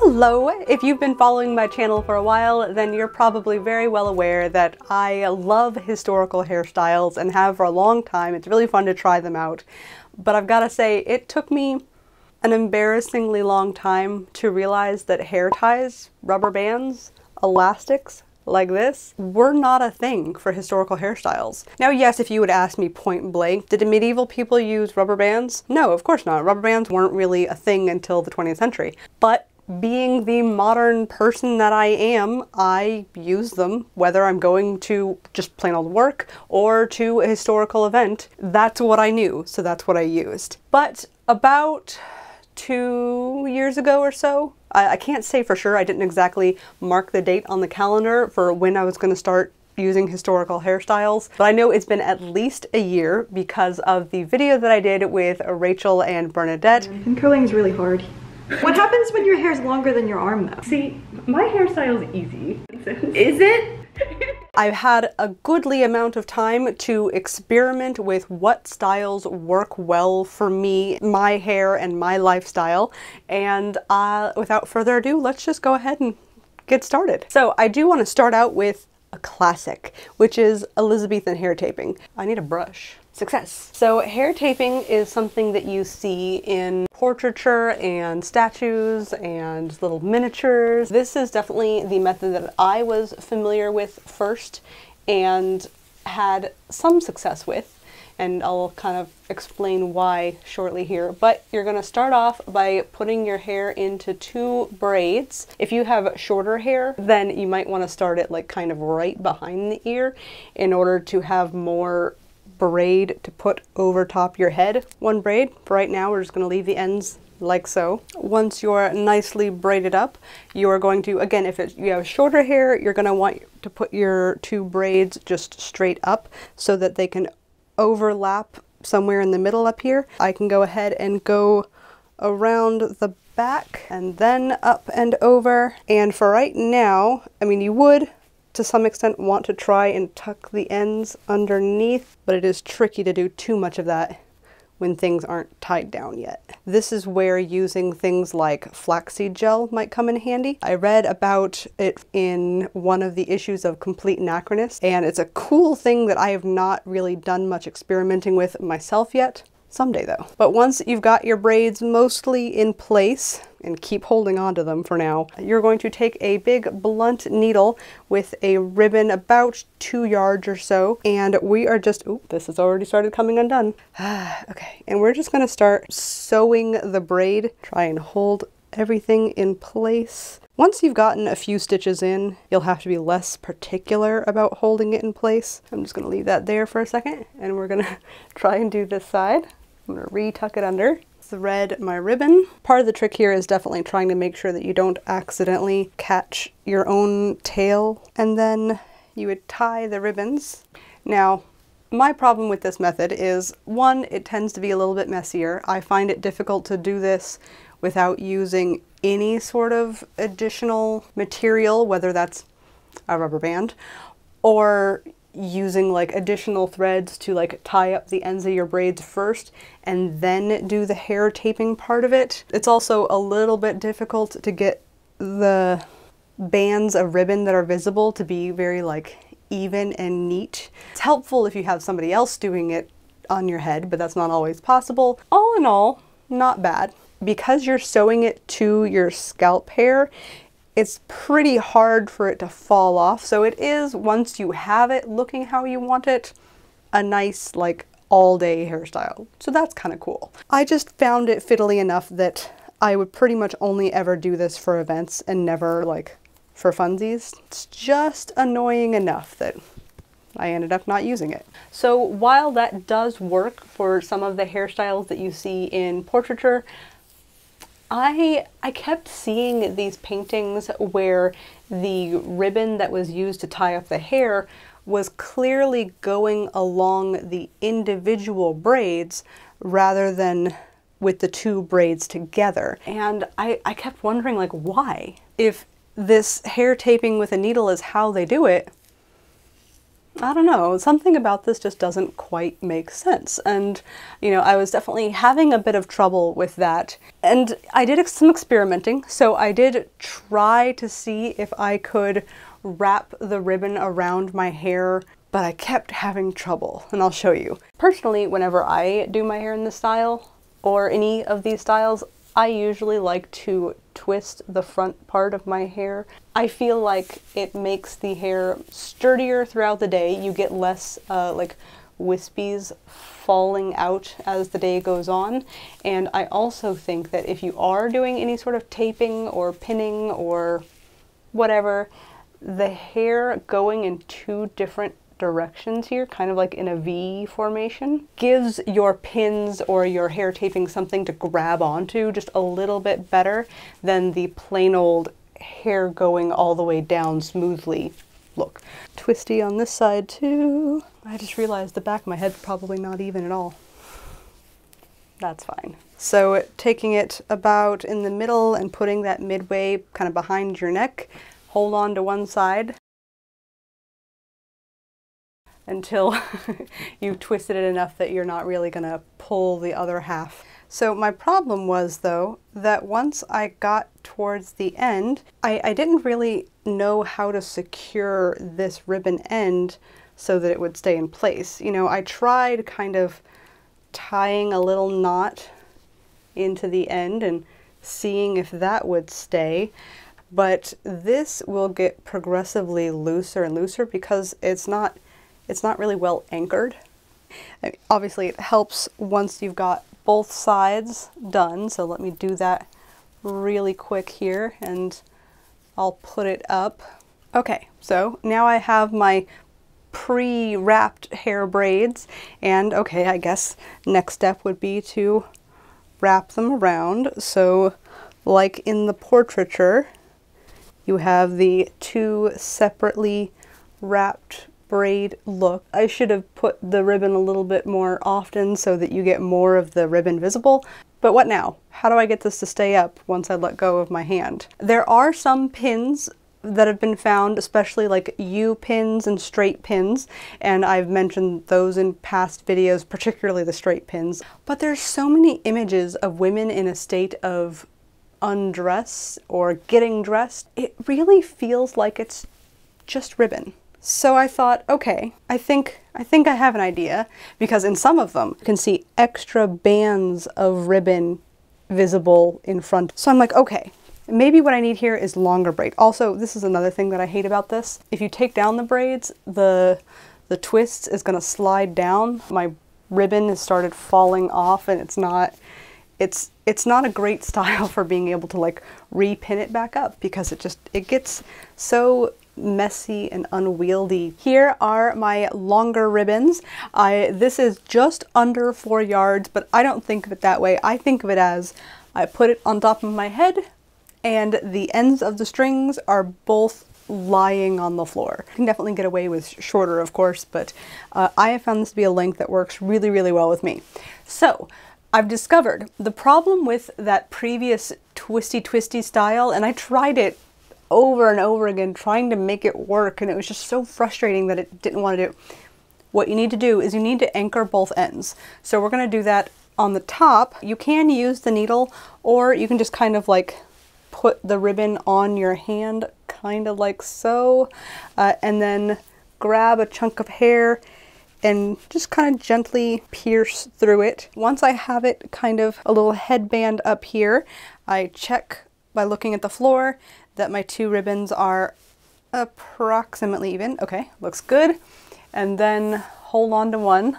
Hello! If you've been following my channel for a while, then you're probably very well aware that I love historical hairstyles and have for a long time. It's really fun to try them out. But I've got to say, it took me an embarrassingly long time to realize that hair ties, rubber bands, elastics like this were not a thing for historical hairstyles. Now, yes, if you would ask me point blank, did medieval people use rubber bands? No, of course not. Rubber bands weren't really a thing until the 20th century. But being the modern person that I am, I use them whether I'm going to just plain old work or to a historical event. That's what I knew, so that's what I used. But about 2 years ago or so, I can't say for sure, I didn't exactly mark the date on the calendar for when I was going to start using historical hairstyles, but I know it's been at least a year because of the video that I did with Rachel and Bernadette. And curling is really hard. What happens when your hair is longer than your arm though? See, my hairstyle is easy. Is it? I've had a goodly amount of time to experiment with what styles work well for me, my hair, and my lifestyle, and without further ado, let's just go ahead and get started. So I do want to start out with a classic, which is Elizabethan hair taping. I need a brush. Success. So hair taping is something that you see in portraiture and statues and little miniatures. This is definitely the method that I was familiar with first and had some success with, and I'll kind of explain why shortly here. But you're gonna start off by putting your hair into two braids. If you have shorter hair, then you might wanna start it like kind of right behind the ear in order to have more braid to put over top your head. One braid. For right now, we're just gonna leave the ends like so. Once you're nicely braided up, you are going to, again, if you have shorter hair, you're gonna want to put your two braids just straight up so that they can overlap somewhere in the middle up here. I can go ahead and go around the back and then up and over. And for right now, I mean, you would to some extent want to try and tuck the ends underneath, but it is tricky to do too much of that when things aren't tied down yet. This is where using things like flaxseed gel might come in handy. I read about it in one of the issues of Complete Anachronist, and it's a cool thing that I have not really done much experimenting with myself yet. Someday though. But once you've got your braids mostly in place, and keep holding on to them for now, you're going to take a big blunt needle with a ribbon about 2 yards or so, and we are just, ooh, this has already started coming undone. Okay, and we're just gonna start sewing the braid, try and hold everything in place. Once you've gotten a few stitches in, you'll have to be less particular about holding it in place. I'm just gonna leave that there for a second, and we're gonna try and do this side. I'm gonna re-tuck it under, thread my ribbon. Part of the trick here is definitely trying to make sure that you don't accidentally catch your own tail, and then you would tie the ribbons. Now, my problem with this method is, one, it tends to be a little bit messier. I find it difficult to do this without using any sort of additional material, whether that's a rubber band or using like additional threads to like tie up the ends of your braids first and then do the hair taping part of it. It's also a little bit difficult to get the bands of ribbon that are visible to be very like even and neat. It's helpful if you have somebody else doing it on your head, but that's not always possible. All in all, not bad. Because you're sewing it to your scalp hair, it's pretty hard for it to fall off. So it is, once you have it looking how you want it, a nice like all day hairstyle. So that's kind of cool. I just found it fiddly enough that I would pretty much only ever do this for events and never like for funsies. It's just annoying enough that I ended up not using it. So while that does work for some of the hairstyles that you see in portraiture, I kept seeing these paintings where the ribbon that was used to tie up the hair was clearly going along the individual braids rather than with the two braids together. And I kept wondering like why? If this hair taping with a needle is how they do it, I don't know, something about this just doesn't quite make sense. And, you know, I was definitely having a bit of trouble with that. And I did some experimenting, so I did try to see if I could wrap the ribbon around my hair, but I kept having trouble, and I'll show you. Personally, whenever I do my hair in this style, or any of these styles, I usually like to twist the front part of my hair. I feel like it makes the hair sturdier throughout the day. You get less like wispies falling out as the day goes on. And I also think that if you are doing any sort of taping or pinning or whatever, the hair going in two different directions here, kind of like in a V formation, gives your pins or your hair taping something to grab onto just a little bit better than the plain old hair going all the way down smoothly look. Twisty on this side too. I just realized the back of my head's probably not even at all. That's fine. So taking it about in the middle and putting that midway kind of behind your neck, hold on to one side until you've twisted it enough that you're not really gonna pull the other half. So my problem was, though, that once I got towards the end, I didn't really know how to secure this ribbon end so that it would stay in place. You know, I tried kind of tying a little knot into the end and seeing if that would stay. But this will get progressively looser and looser because it's not really well anchored. I mean, obviously it helps once you've got both sides done, so let me do that really quick here and I'll put it up. Okay, so now I have my pre-wrapped hair braids, and okay, I guess next step would be to wrap them around. So like in the portraiture, you have the two separately wrapped braid look. I should have put the ribbon a little bit more often so that you get more of the ribbon visible. But what now? How do I get this to stay up once I let go of my hand? There are some pins that have been found, especially like U pins and straight pins, and I've mentioned those in past videos, particularly the straight pins. But there's so many images of women in a state of undress or getting dressed. It really feels like it's just ribbon. So I thought, okay, I think I have an idea, because in some of them you can see extra bands of ribbon visible in front. So I'm like, okay, maybe what I need here is longer braid. Also, this is another thing that I hate about this. If you take down the braids, the twist is gonna slide down. My ribbon has started falling off, and it's not a great style for being able to like re-pin it back up, because it gets so messy and unwieldy. Here are my longer ribbons. This is just under 4 yards, but I don't think of it that way. I think of it as I put it on top of my head and the ends of the strings are both lying on the floor. You can definitely get away with shorter, of course, but I have found this to be a length that works really, really well with me. So I've discovered the problem with that previous twisty style, and I tried it over and over again trying to make it work, and it was just so frustrating that it didn't want to do. What you need to do is you need to anchor both ends. So we're going to do that on the top. You can use the needle, or you can just kind of like put the ribbon on your hand, kind of like so, and then grab a chunk of hair and just kind of gently pierce through it. Once I have it kind of a little headband up here, I check by looking at the floor that my two ribbons are approximately even. Okay, looks good. And then hold on to one.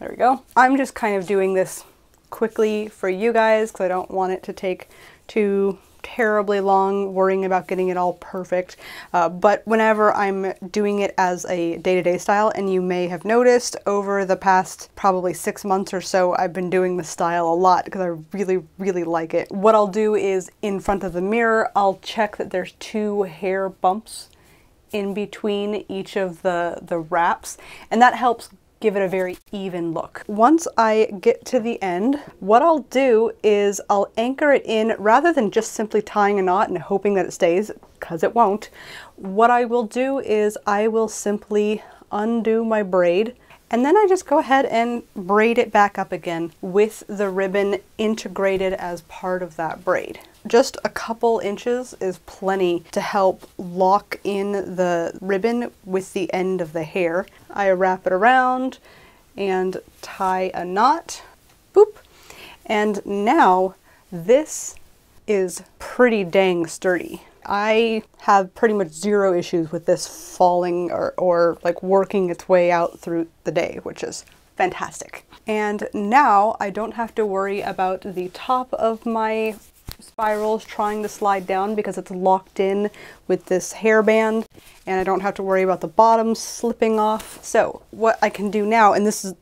There we go. I'm just kind of doing this quickly for you guys because I don't want it to take too terribly long worrying about getting it all perfect. But whenever I'm doing it as a day-to-day style, and you may have noticed over the past probably 6 months or so, I've been doing this style a lot because I really, really like it. What I'll do is in front of the mirror, I'll check that there's two hair bumps in between each of the wraps, and that helps give it a very even look. Once I get to the end, what I'll do is I'll anchor it in rather than just simply tying a knot and hoping that it stays, because it won't. What I will do is I will simply undo my braid, and then I just go ahead and braid it back up again with the ribbon integrated as part of that braid. Just a couple inches is plenty to help lock in the ribbon with the end of the hair. I wrap it around and tie a knot, boop, and now this is pretty dang sturdy. I have pretty much zero issues with this falling or like working its way out through the day, which is fantastic. And now I don't have to worry about the top of my spirals trying to slide down because it's locked in with this hairband, and I don't have to worry about the bottom slipping off. So what I can do now, and this is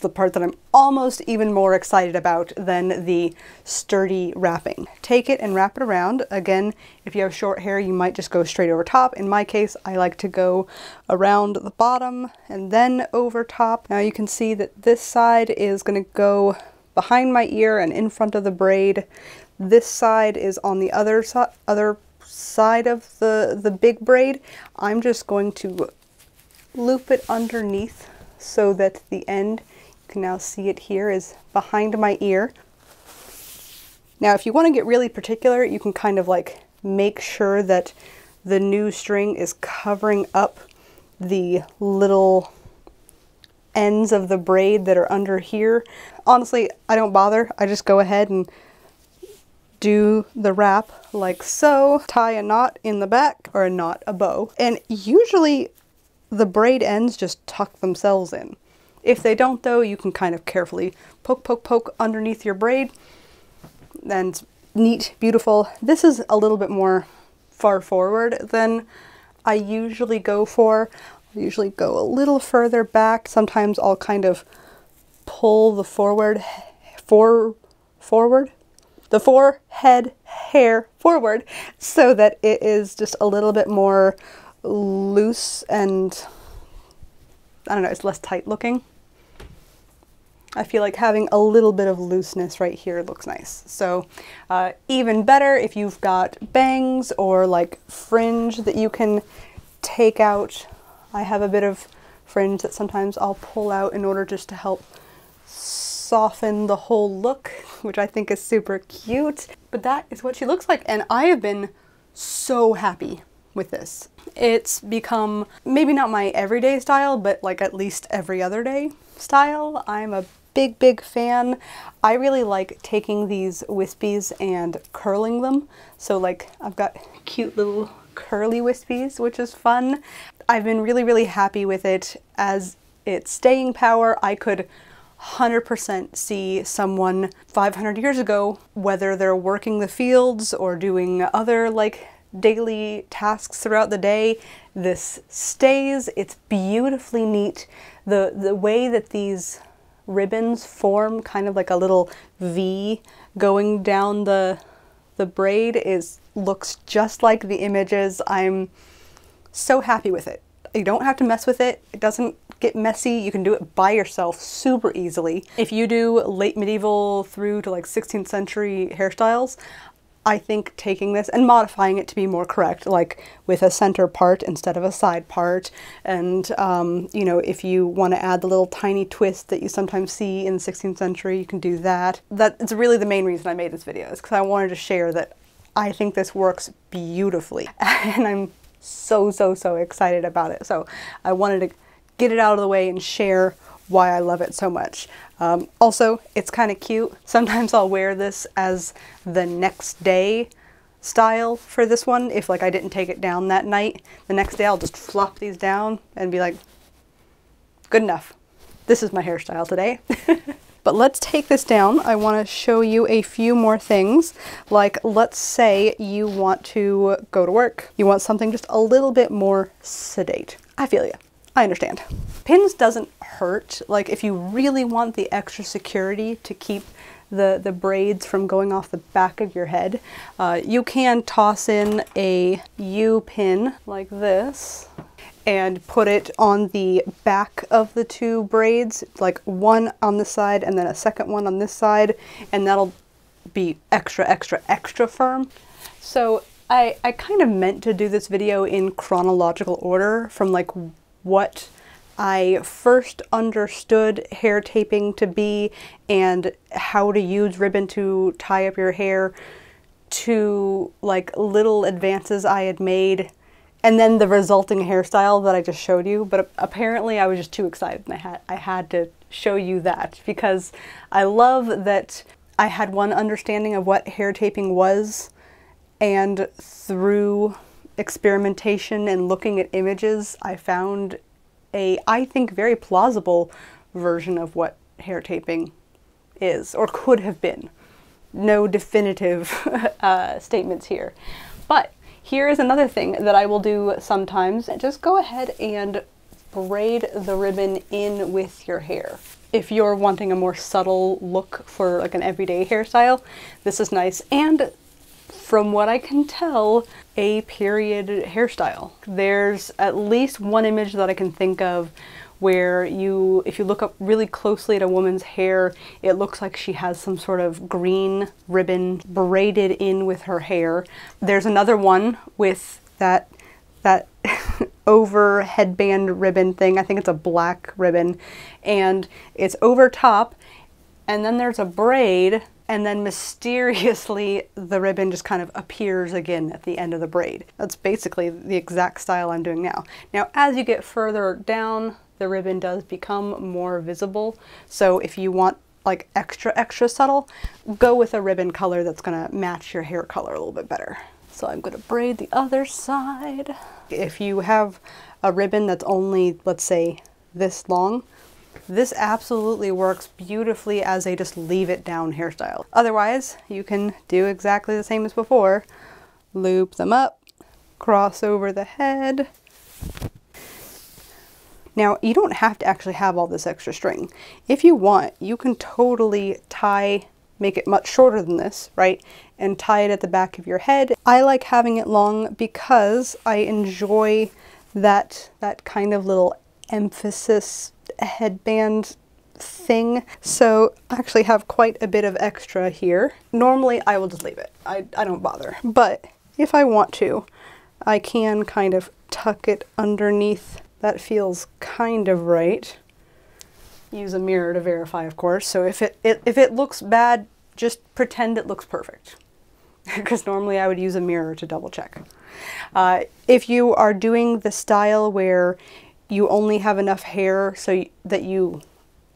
the part that I'm almost even more excited about than the sturdy wrapping. Take it and wrap it around. Again, if you have short hair, you might just go straight over top. In my case, I like to go around the bottom and then over top. Now you can see that this side is going to go behind my ear and in front of the braid. This side is on the other side of the big braid. I'm just going to loop it underneath so that the end, you can now see it here, is behind my ear. Now if you want to get really particular, you can kind of like make sure that the new string is covering up the little ends of the braid that are under here. Honestly, I don't bother. I just go ahead and do the wrap like so, tie a knot in the back, or a knot, a bow, and usually the braid ends just tuck themselves in. If they don't though, you can kind of carefully poke, poke, poke underneath your braid, and neat, beautiful. This is a little bit more far forward than I usually go for. I usually go a little further back. Sometimes I'll kind of pull the forehead hair forward so that it is just a little bit more loose and, I don't know, it's less tight looking. I feel like having a little bit of looseness right here looks nice. So even better if you've got bangs or like fringe that you can take out. I have a bit of fringe that sometimes I'll pull out in order just to help soften the whole look, which I think is super cute. But that is what she looks like, and I have been so happy with this. It's become maybe not my everyday style, but like at least every other day style. I'm a big, big fan. I really like taking these wispies and curling them. So like I've got cute little curly wispies, which is fun. I've been really, really happy with it as its staying power. I could 100% see someone 500 years ago, whether they're working the fields or doing other like daily tasks throughout the day, this stays. It's beautifully neat. The way that these ribbons form kind of like a little V going down the braid looks just like the images. I'm so happy with it. You don't have to mess with it. It doesn't get messy. You can do it by yourself super easily. If you do late medieval through to like 16th century hairstyles, I think taking this and modifying it to be more correct, like with a center part instead of a side part, and you know, if you want to add the little tiny twist that you sometimes see in the 16th century, you can do that. That's really the main reason I made this video, is because I wanted to share that I think this works beautifully, and I'm so, so, so excited about it. So I wanted to get it out of the way and share why I love it so much. Also, it's kind of cute. Sometimes I'll wear this as the next day style for this one. If like I didn't take it down that night, the next day I'll just flop these down and be like, good enough. This is my hairstyle today. But let's take this down. I want to show you a few more things. Like, let's say you want to go to work. You want something just a little bit more sedate. I feel you. I understand. Pins doesn't hurt. Like if you really want the extra security to keep the braids from going off the back of your head, you can toss in a U pin like this. and put it on the back of the two braids, like one on this side and then a second one on this side, and that'll be extra, extra, extra firm. So I kind of meant to do this video in chronological order from like what I first understood hair taping to be and how to use ribbon to tie up your hair to like little advances I had made and then the resulting hairstyle that I just showed you. But apparently I was just too excited and I had to show you that because I love that I had one understanding of what hair taping was, and through experimentation and looking at images, I found a, I think, very plausible version of what hair taping is, or could have been. No definitive statements here. But here is another thing that I will do sometimes. Just go ahead and braid the ribbon in with your hair. If you're wanting a more subtle look for like an everyday hairstyle, this is nice. And from what I can tell, a period hairstyle. There's at least one image that I can think of where you, if you look up really closely at a woman's hair, it looks like she has some sort of green ribbon braided in with her hair. There's another one with that over headband ribbon thing. I think it's a black ribbon, and it's over top, and then there's a braid, and then mysteriously the ribbon just kind of appears again at the end of the braid. That's basically the exact style I'm doing now. Now, as you get further down, the ribbon does become more visible. So if you want like extra, extra subtle, go with a ribbon color that's gonna match your hair color a little bit better. So I'm gonna braid the other side. If you have a ribbon that's only, let's say, this long, this absolutely works beautifully as a just leave it down hairstyle. Otherwise, you can do exactly the same as before. Loop them up, cross over the head. Now, you don't have to actually have all this extra string. If you want, you can totally tie, make it much shorter than this, right? And tie it at the back of your head. I like having it long because I enjoy that kind of little emphasis headband thing. So I actually have quite a bit of extra here. Normally I will just leave it. I don't bother. But if I want to, I can kind of tuck it underneath. That feels kind of right. Use a mirror to verify, of course. So if it looks bad, just pretend it looks perfect. Because normally I would use a mirror to double check. If you are doing the style where you only have enough hair so that you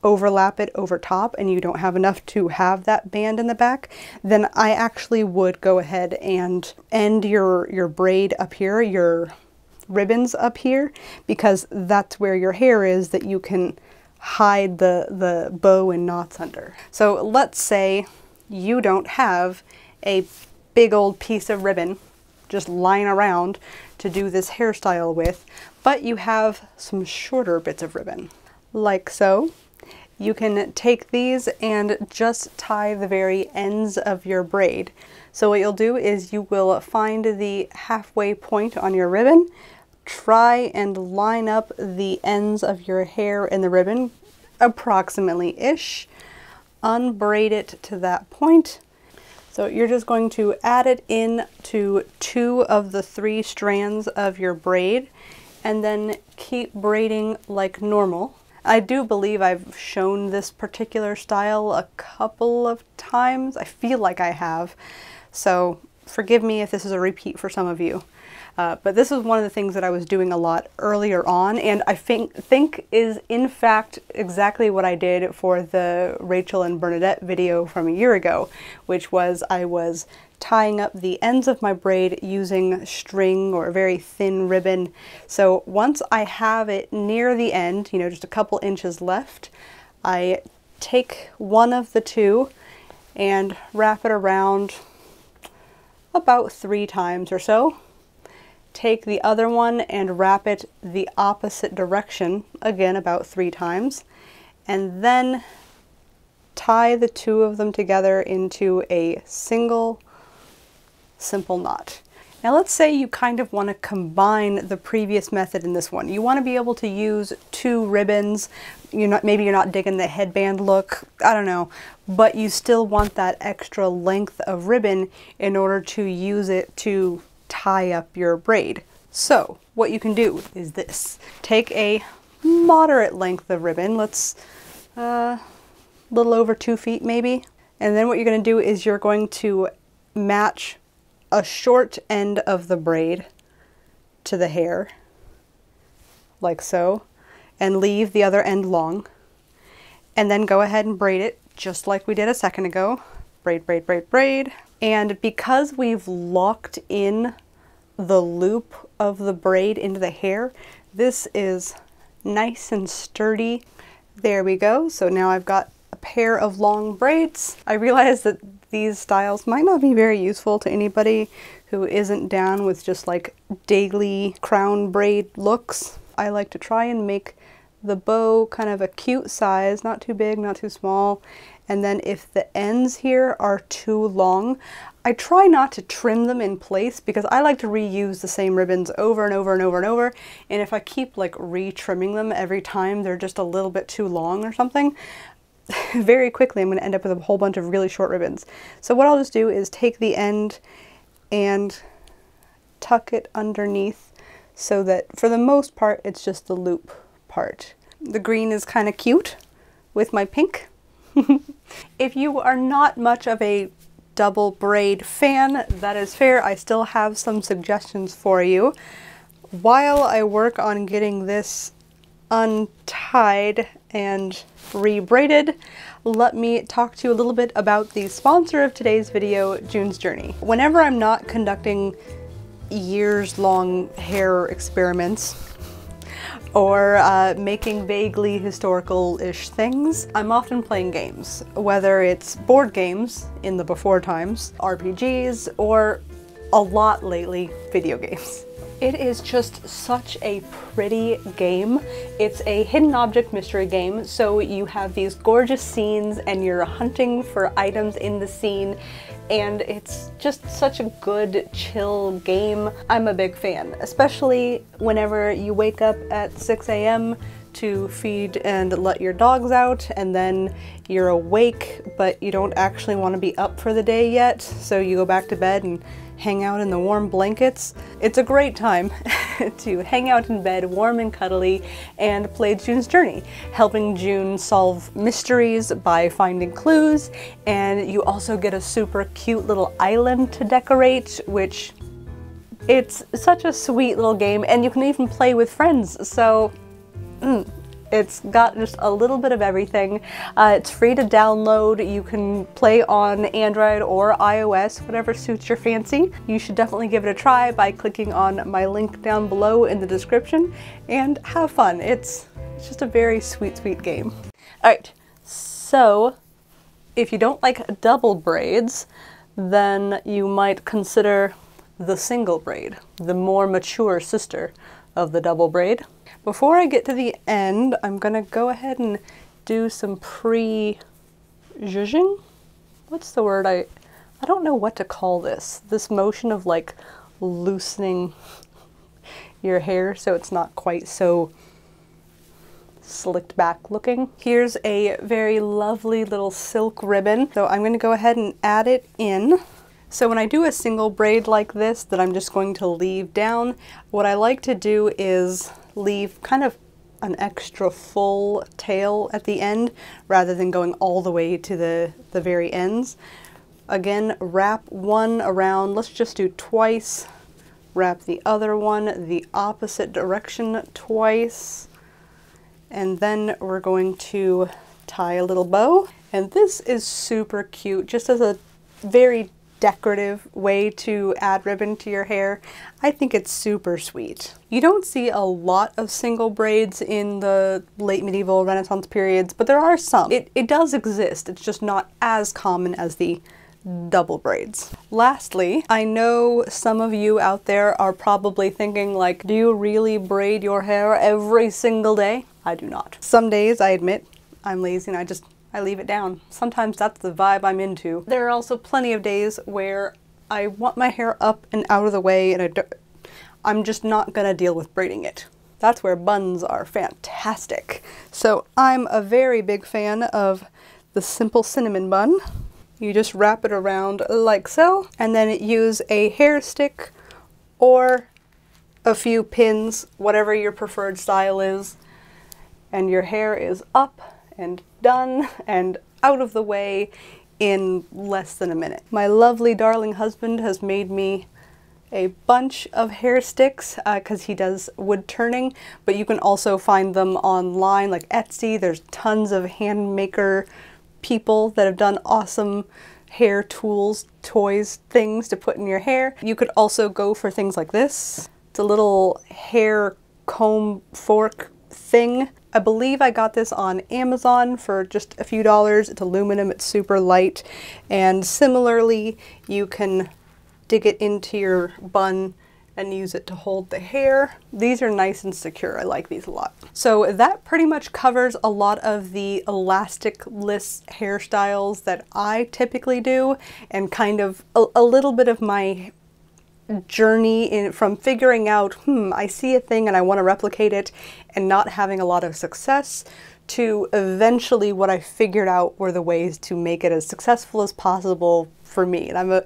overlap it over top and you don't have enough to have that band in the back, then I actually would go ahead and end your braid up here, your ribbons up here, because that's where your hair is that you can hide the bow and knots under. So let's say you don't have a big old piece of ribbon just lying around to do this hairstyle with, but you have some shorter bits of ribbon, like so. You can take these and just tie the very ends of your braid. So what you'll do is you will find the halfway point on your ribbon, try and line up the ends of your hair in the ribbon, approximately-ish, unbraid it to that point. So you're just going to add it in to two of the three strands of your braid and then keep braiding like normal. I do believe I've shown this particular style a couple of times. I feel like I have, so forgive me if this is a repeat for some of you. But this is one of the things that I was doing a lot earlier on, and I think is in fact exactly what I did for the Rachel and Bernadette video from a year ago, which was I was tying up the ends of my braid using string or very thin ribbon. So once I have it near the end, you know, just a couple inches left, I take one of the two and wrap it around about 3 times or so. Take the other one and wrap it the opposite direction, again about 3 times, and then tie the two of them together into a single simple knot. Now let's say you kind of want to combine the previous method and this one. You want to be able to use two ribbons. Maybe you're not digging the headband look, I don't know, but you still want that extra length of ribbon in order to use it to tie up your braid. So what you can do is this. Take a moderate length of ribbon, let's a little over 2 feet maybe, and then what you're going to do is you're going to match a short end of the braid to the hair, like so, and leave the other end long, and then go ahead and braid it just like we did a second ago. Braid, braid, braid, braid. And because we've locked in the loop of the braid into the hair, this is nice and sturdy. There we go. So now I've got a pair of long braids. I realize that these styles might not be very useful to anybody who isn't down with just like daily crown braid looks. I like to try and make the bow kind of a cute size, not too big, not too small. And then if the ends here are too long, I try not to trim them in place because I like to reuse the same ribbons over and over and over and over. And if I keep like re-trimming them every time they're just a little bit too long or something, very quickly I'm going to end up with a whole bunch of really short ribbons. So what I'll just do is take the end and tuck it underneath so that for the most part it's just the loop part. The green is kind of cute with my pink. If you are not much of a double braid fan, that is fair. I still have some suggestions for you. While I work on getting this untied and re-braided, let me talk to you a little bit about the sponsor of today's video, June's Journey. Whenever I'm not conducting years-long hair experiments, or making vaguely historical-ish things, I'm often playing games, whether it's board games in the before times, RPGs, or a lot lately, video games. It is just such a pretty game. It's a hidden object mystery game, so you have these gorgeous scenes and you're hunting for items in the scene, and it's just such a good, chill game. I'm a big fan, especially whenever you wake up at 6 a.m. to feed and let your dogs out, and then you're awake, but you don't actually want to be up for the day yet, so you go back to bed and hang out in the warm blankets. It's a great time to hang out in bed, warm and cuddly, and play June's Journey, helping June solve mysteries by finding clues. And you also get a super cute little island to decorate, which it's such a sweet little game, and you can even play with friends. So it's got just a little bit of everything. It's free to download. You can play on Android or iOS, whatever suits your fancy. You should definitely give it a try by clicking on my link down below in the description, and have fun. It's just a very sweet, sweet game. All right, so if you don't like double braids, then you might consider the single braid, the more mature sister of the double braid. Before I get to the end, I'm gonna go ahead and do some pre-zhuzhing. What's the word? I don't know what to call this. This motion of like loosening your hair so it's not quite so slicked back looking. Here's a very lovely little silk ribbon. So I'm gonna go ahead and add it in. So when I do a single braid like this that I'm just going to leave down, what I like to do is leave kind of an extra full tail at the end rather than going all the way to the very ends. Again, wrap one around, let's just do twice, wrap the other one the opposite direction twice, and then we're going to tie a little bow. And this is super cute, just as a very decorative way to add ribbon to your hair. I think it's super sweet. You don't see a lot of single braids in the late medieval Renaissance periods, but there are some. It does exist, it's just not as common as the double braids. Lastly, I know some of you out there are probably thinking like, do you really braid your hair every single day? I do not. Some days, I admit, I'm lazy and I leave it down. Sometimes that's the vibe I'm into. There are also plenty of days where I want my hair up and out of the way, and I'm just not gonna deal with braiding it. That's where buns are fantastic. So I'm a very big fan of the simple cinnamon bun. You just wrap it around like so, and then use a hair stick or a few pins, whatever your preferred style is, and your hair is up and done and out of the way in less than a minute. My lovely darling husband has made me a bunch of hair sticks because he does wood turning, but you can also find them online like Etsy. There's tons of handmaker people that have done awesome hair tools, toys, things to put in your hair. You could also go for things like this. It's a little hair comb fork thing. I believe I got this on Amazon for just a few dollars. It's aluminum, it's super light, and similarly you can dig it into your bun and use it to hold the hair. These are nice and secure. I like these a lot. So that pretty much covers a lot of the elasticless hairstyles that I typically do, and kind of a little bit of my journey from figuring out, I see a thing and I want to replicate it and not having a lot of success, to eventually what I figured out were the ways to make it as successful as possible for me. And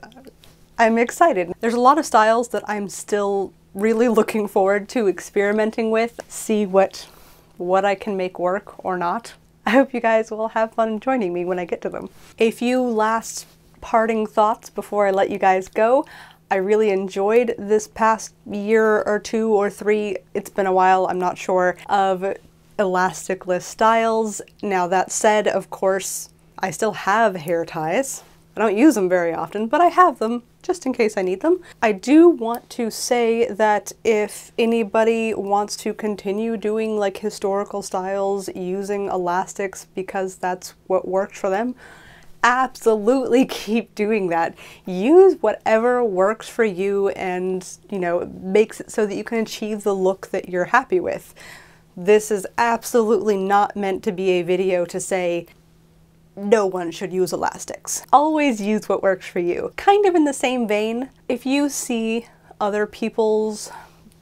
I'm excited. There's a lot of styles that I'm still really looking forward to experimenting with, see what I can make work or not. I hope you guys will have fun joining me when I get to them. A few last parting thoughts before I let you guys go. I really enjoyed this past year or two or three, it's been a while, I'm not sure, of elasticless styles. Now that said, of course, I still have hair ties. I don't use them very often, but I have them just in case I need them. I do want to say that if anybody wants to continue doing like historical styles using elastics because that's what worked for them, absolutely keep doing that. Use whatever works for you and, you know, makes it so that you can achieve the look that you're happy with. This is absolutely not meant to be a video to say no one should use elastics. Always use what works for you. Kind of in the same vein, if you see other people's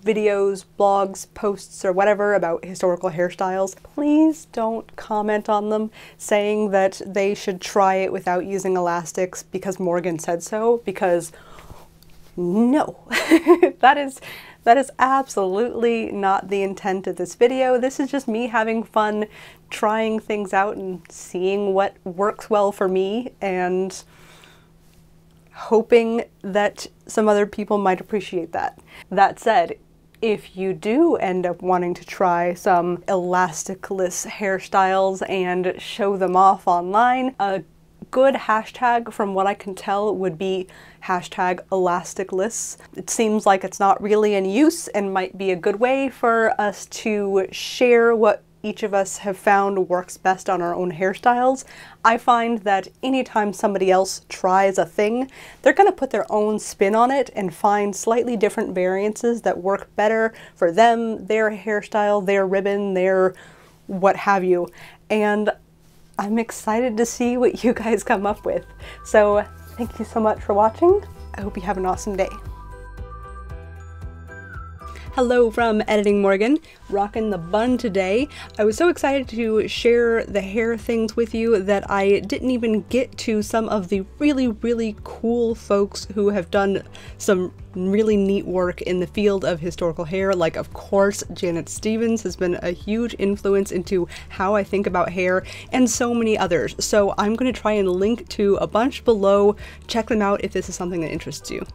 videos, blogs, posts, or whatever about historical hairstyles, please don't comment on them saying that they should try it without using elastics because Morgan said so, because no. That is absolutely not the intent of this video. This is just me having fun trying things out and seeing what works well for me and hoping that some other people might appreciate that. That said, if you do end up wanting to try some elasticless hairstyles and show them off online, a good hashtag from what I can tell would be hashtag elasticless. It seems like it's not really in use and might be a good way for us to share what each of us have found works best on our own hairstyles. I find that anytime somebody else tries a thing, they're going to put their own spin on it and find slightly different variances that work better for them, their hairstyle, their ribbon, their what have you. And I'm excited to see what you guys come up with. So thank you so much for watching. I hope you have an awesome day. Hello from Editing Morgan, rockin' the bun today. I was so excited to share the hair things with you that I didn't even get to some of the really, really cool folks who have done some really neat work in the field of historical hair. Like, of course, Janet Stephens has been a huge influence into how I think about hair, and so many others. So I'm going to try and link to a bunch below. Check them out if this is something that interests you.